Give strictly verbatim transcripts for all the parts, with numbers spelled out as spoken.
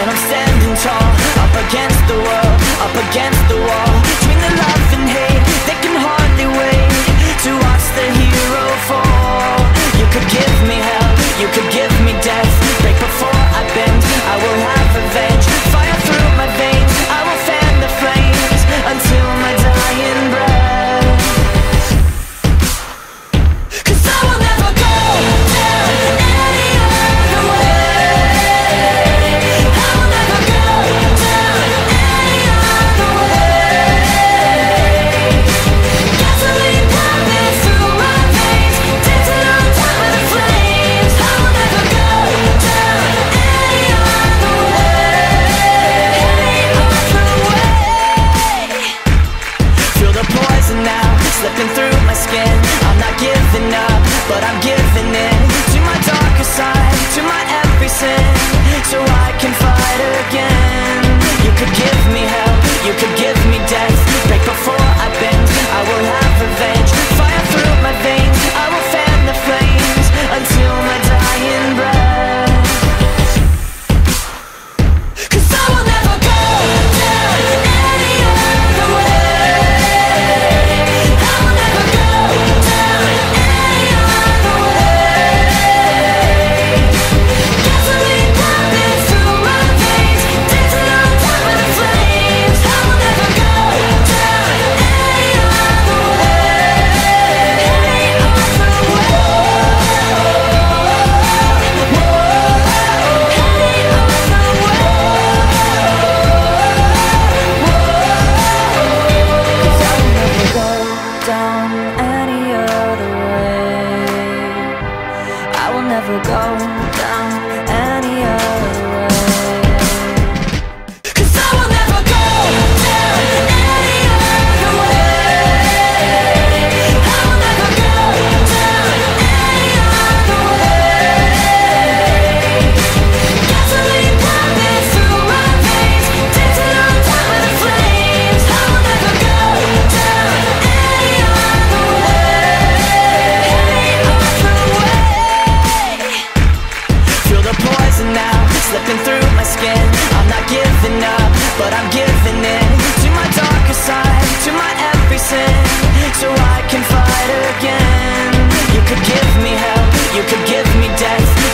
and I'm standing tall, up against the world, up against the wall. Between the love and hate, they can hardly wait to watch the hero fall. You could give me hell, you could give me death. Break before I bend, I will have revenge. Fire through my veins, I will fan the flames until my dying breath. You could give me hell, you could give me death.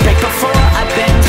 Break before I bend.